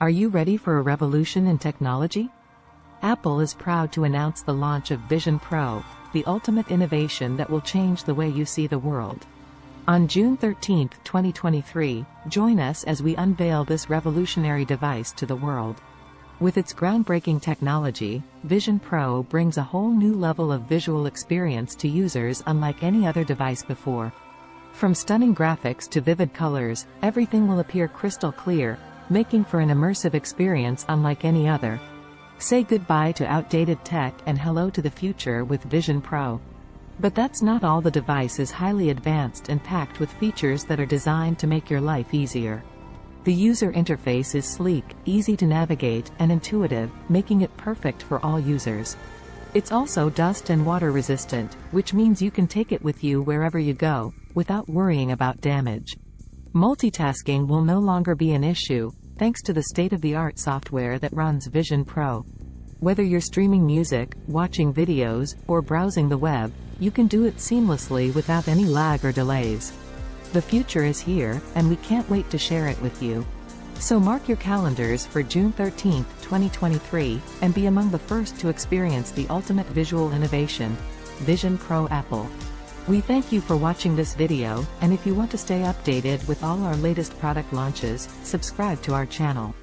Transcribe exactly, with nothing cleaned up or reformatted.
Are you ready for a revolution in technology? Apple is proud to announce the launch of Vision Pro, the ultimate innovation that will change the way you see the world. On June thirteenth, twenty twenty-three, join us as we unveil this revolutionary device to the world. With its groundbreaking technology, Vision Pro brings a whole new level of visual experience to users unlike any other device before. From stunning graphics to vivid colors, everything will appear crystal clear, making for an immersive experience unlike any other. Say goodbye to outdated tech and hello to the future with Vision Pro. But that's not all. The device is highly advanced and packed with features that are designed to make your life easier. The user interface is sleek, easy to navigate, and intuitive, making it perfect for all users. It's also dust and water resistant, which means you can take it with you wherever you go, without worrying about damage. Multitasking will no longer be an issue, thanks to the state-of-the-art software that runs Vision Pro. Whether you're streaming music, watching videos, or browsing the web, you can do it seamlessly without any lag or delays. The future is here, and we can't wait to share it with you. So mark your calendars for June thirteenth, twenty twenty-three, and be among the first to experience the ultimate visual innovation, Vision Pro Apple. We thank you for watching this video, and if you want to stay updated with all our latest product launches, subscribe to our channel.